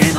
and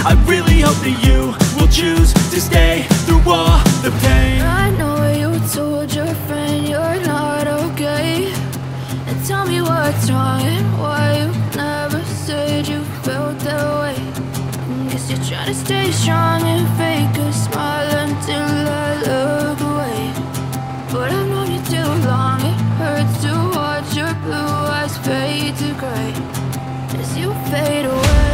I really hope that you will choose to stay through all the pain. I know you told your friend you're not okay, and tell me what's wrong and why you never said you felt that way. Guess you're trying to stay strong and fake a smile until I look away. But I've known you too long, it hurts to watch your blue eyes fade to grey as you fade away.